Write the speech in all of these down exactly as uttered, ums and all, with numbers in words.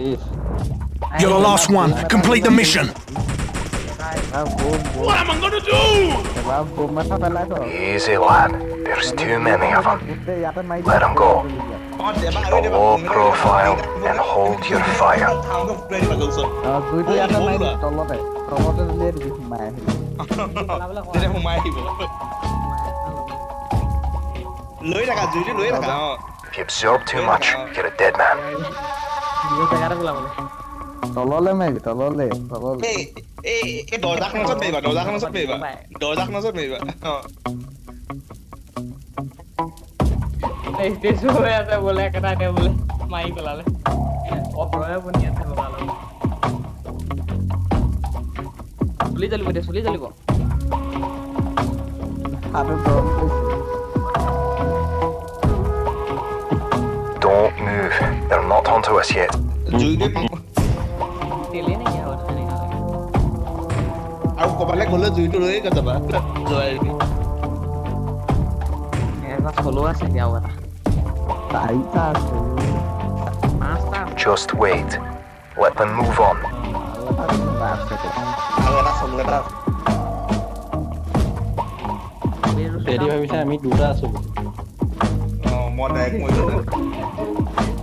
You're the last one. Complete the mission. What am I gonna do? Easy, lad. There's too many of them. Let them go. A low profile and hold your fire. If you absorb too much, you're a dead man. Tolole megi, tolole, tolole. Eh, eh, eh, dodak masuk meba, dodak masuk meba, dodak masuk meba. Eh, itu semua ada boleh, kena ada boleh, main kelale. Oh, boleh pun dia terlalu. Sulit jeli boleh, sulit jeli kok. Apa tu? Don't move. They're not onto us yet. Kepala golok itu loh, kata pak. Soalnya ini. Enak keluar sejauh mana? Taitas. Master. Just wait. Let them move on. Enak semua ras. Jadi bisa kami dua ras. Oh, modal yang mudah.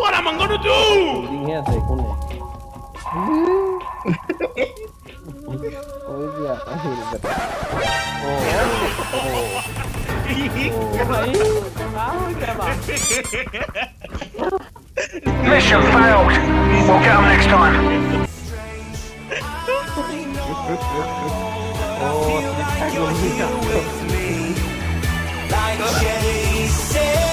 What am I gonna do? Inge ase kune. Mission failed. We'll get them next time. Oh,